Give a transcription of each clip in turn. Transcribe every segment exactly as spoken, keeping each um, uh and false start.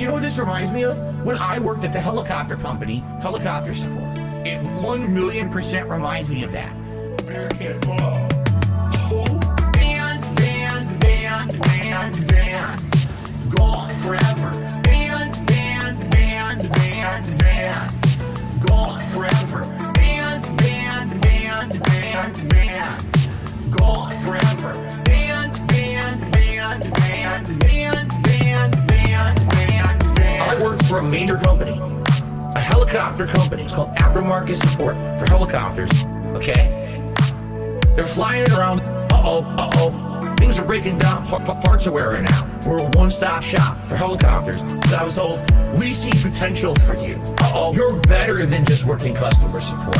you know what this reminds me of? When I worked at the helicopter company, helicopter support. It one million percent reminds me of that. American ball. Oh, banned, banned, banned, banned, banned. Gone forever. Banned, banned, banned, banned, banned. Gone forever. Banned, banned, banned, banned, banned. Gone forever. Banned, banned, banned, banned, banned. I worked for a major company, a helicopter company. It's called Aftermarket Support for helicopters, okay? They're flying it around, uh-oh, uh-oh. Things are breaking down, parts are wearing out. We're a one-stop shop for helicopters. But I was told, we see potential for you. Uh-oh, you're better than just working customer support.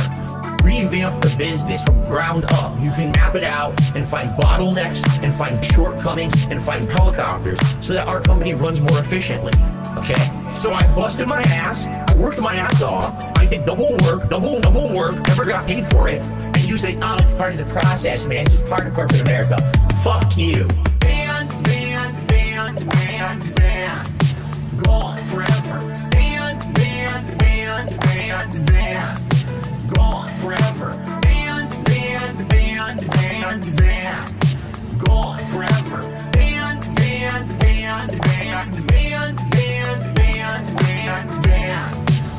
Revamp the business from ground up. You can map it out and find bottlenecks and find shortcomings and find helicopters so that our company runs more efficiently, okay? So I busted my ass, I worked my ass off, I did double work, double, double work, never got paid for it, and you say, oh, it's part of the process, man, it's just part of corporate America. Fuck you. Banned, banned, banned, banned, banned. Gone forever. Banned, banned, banned, banned, banned. Gone forever. Banned, banned, banned, banned, banned. Gone forever. Banned, banned, banned, banned, banned, banned, banned, banned, banned.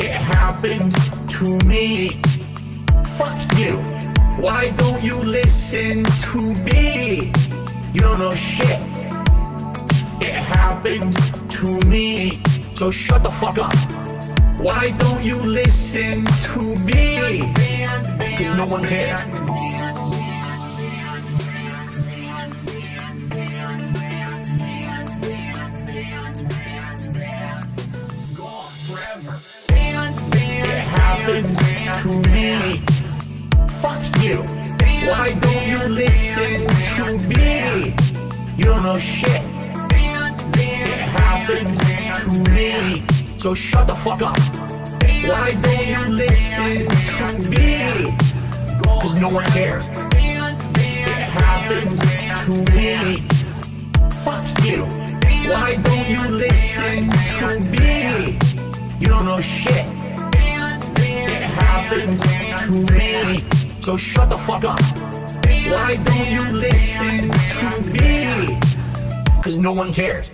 It happened to me. Fuck you. Why don't you listen to me? You don't know shit. It happened to me. So shut the fuck up. Why don't you listen to me? Because no one cares. Gone forever. It happened to me. Fuck you. Why don't you listen to me? You don't know shit. It happened to me. So shut the fuck up. Why don't you listen to me? Cause no one cares. It happened to me. Fuck you. Why don't you listen to me? You don't know shit. It happened to me. So shut the fuck up. Why don't you listen to me? Cause no one cares.